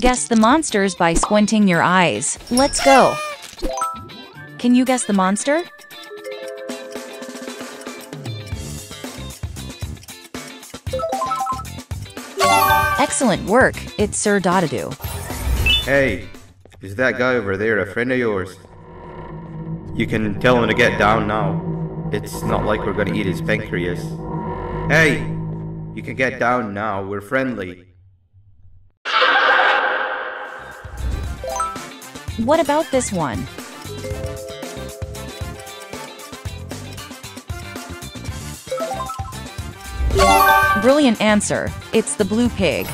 Guess the monsters by squinting your eyes. Let's go. Can you guess the monster? Excellent work. It's Sir DadaDoo. Hey, is that guy over there a friend of yours? You can tell him to get down now. It's not like we're gonna eat his pancreas. Hey, you can get down now. We're friendly. What about this one? Brilliant answer. It's the Blue Pig.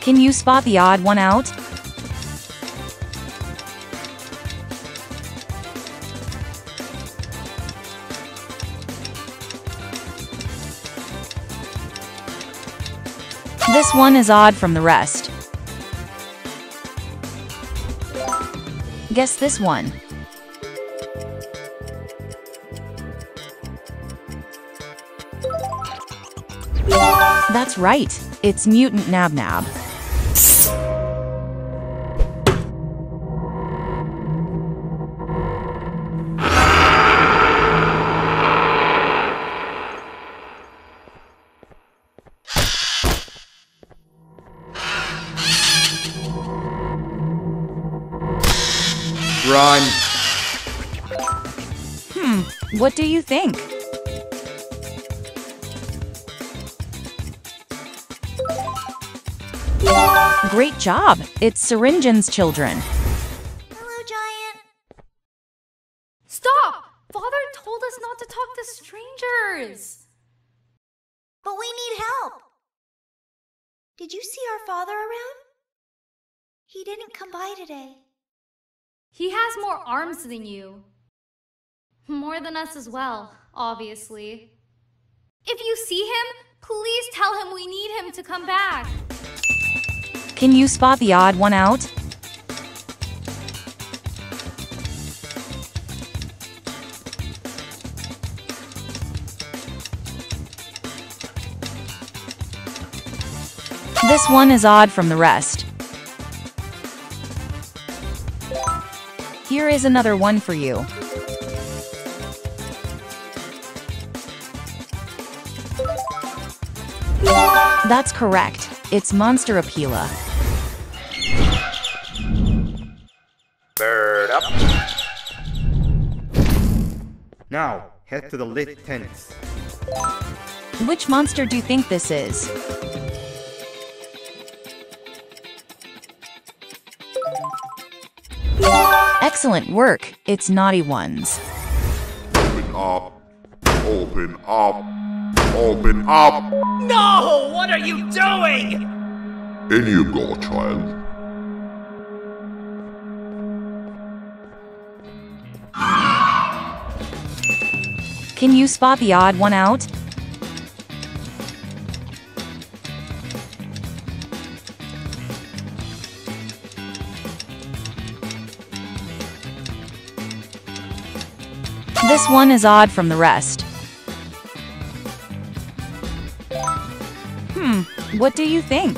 Can you spot the odd one out? This one is odd from the rest. Guess this one. That's right. It's mutant NabNab. Run. What do you think? Great job! It's Syringeon's Children. Hello, Giant. Stop! Father told us not to talk to strangers. But we need help. Did you see our father around? He didn't come by today. He has more arms than you. More than us as well, obviously. If you see him, please tell him we need him to come back. Can you spot the odd one out? This one is odd from the rest. Here is another one for you. That's correct. It's Monster Opila. Bird up. Now, head to the lit tents. Which monster do you think this is? Excellent work. It's Naughty Ones. Open up. Open up. Open up. No! What are you doing? In you go, child. Can you spot the odd one out? This one is odd from the rest. What do you think?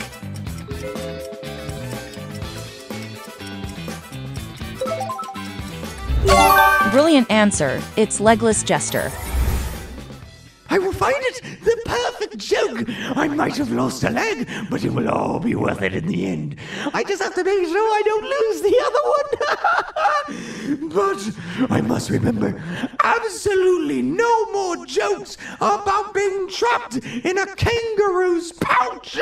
Brilliant answer. It's Legless Jester. I will find it! The perfect joke! I might have lost a leg, but it will all be worth it in the end. I just have to make sure I don't lose the other one! But I must remember, absolutely no more jokes about being trapped in a kangaroo's pouch!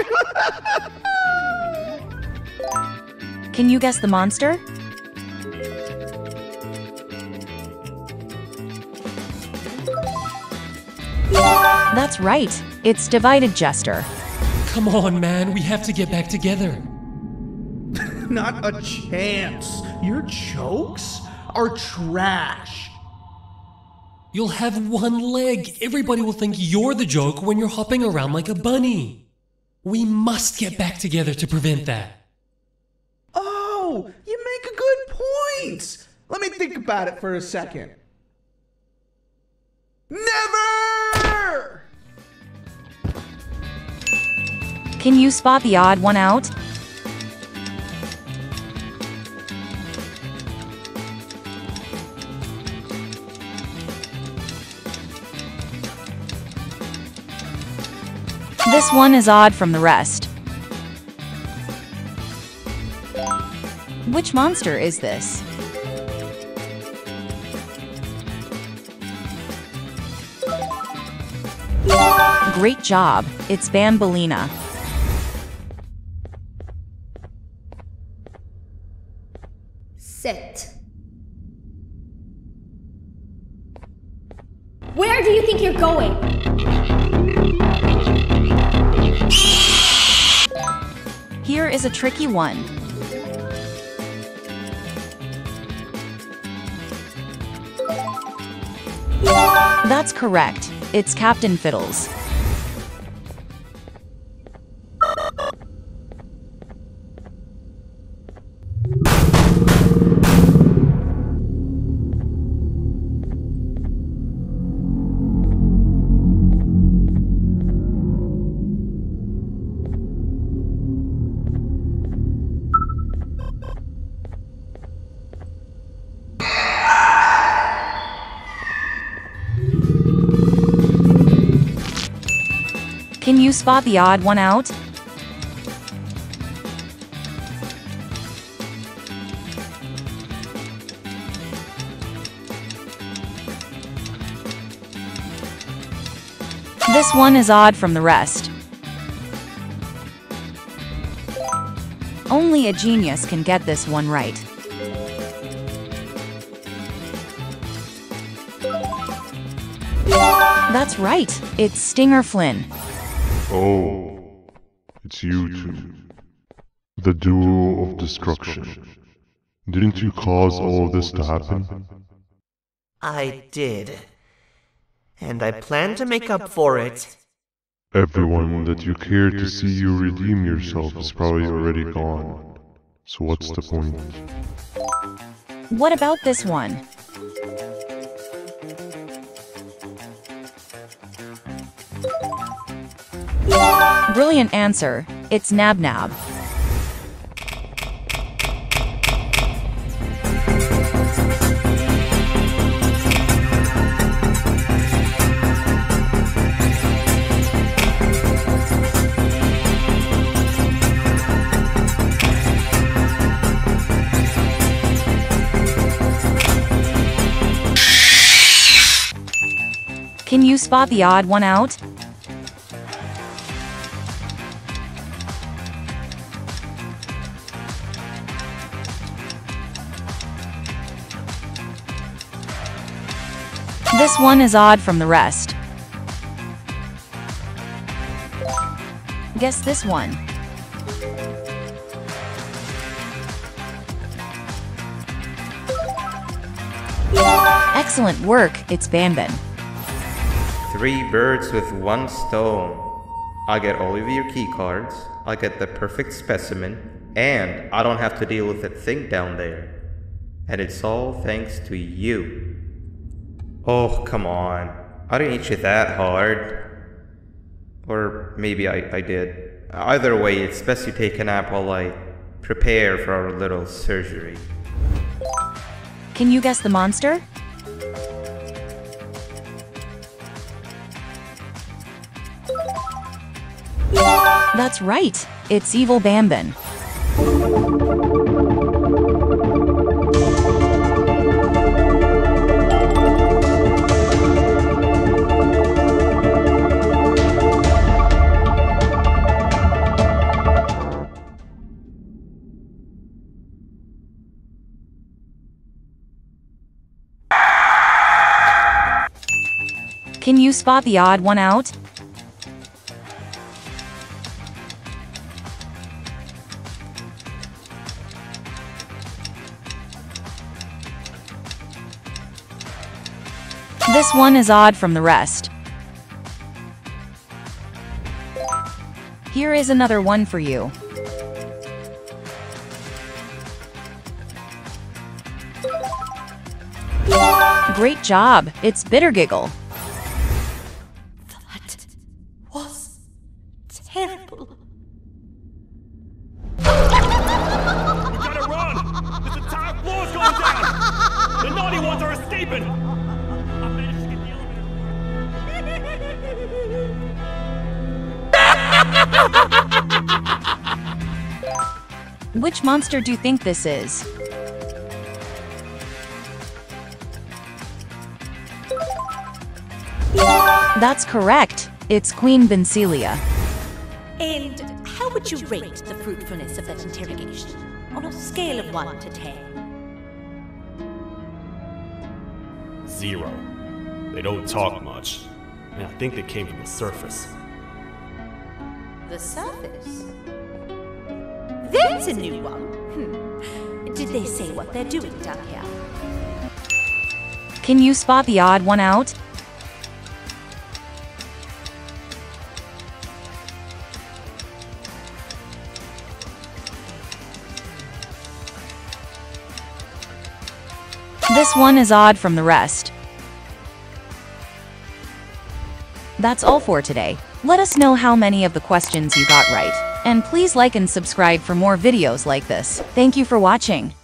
Can you guess the monster? That's right. It's Divided Jester. Come on, man. We have to get back together. Not a chance. Your jokes are trash. You'll have one leg. Everybody will think you're the joke when you're hopping around like a bunny. We must get back together to prevent that. Oh, you make a good point. Let me think about it for a second. Never! Can you spot the odd one out? This one is odd from the rest. Which monster is this? Great job, it's Banbaleena. Sit. Where do you think you're going? Here is a tricky one. That's correct. It's Captain Fiddles. Can you spot the odd one out? This one is odd from the rest. Only a genius can get this one right. That's right, it's Stinger Flynn. Oh, it's you two. The duo of destruction. Didn't you cause all of this to happen? I did. And I plan to make up for it. Everyone that you cared to see you redeem yourself is probably already gone. So what's the point? What about this one? Brilliant answer. It's NabNab. Can you spot the odd one out? This one is odd from the rest. Guess this one. Excellent work, it's Banban. Three birds with one stone. I get all of your key cards, I get the perfect specimen, and I don't have to deal with that thing down there. And it's all thanks to you. Oh, come on. I didn't hit you that hard. Or maybe I did. Either way, it's best you take a nap while I prepare for our little surgery. Can you guess the monster? That's right. It's Evil Banban. Can you spot the odd one out? This one is odd from the rest. Here is another one for you. Great job, it's Bittergiggle. That was terrible. We gotta run! This entire floor's going down! The Naughty Ones are escaping! I managed to get the elevator. Which monster do you think this is? That's correct. It's Queen Bouncelia. And how would you rate the fruitfulness of that interrogation on a scale of 1 to 10? 0. They don't talk much, and I think they came from the surface. The surface? That's a new one. Did they say what they're doing down here? Can you spot the odd one out? This one is odd from the rest. That's all for today. Let us know how many of the questions you got right. And please like and subscribe for more videos like this. Thank you for watching.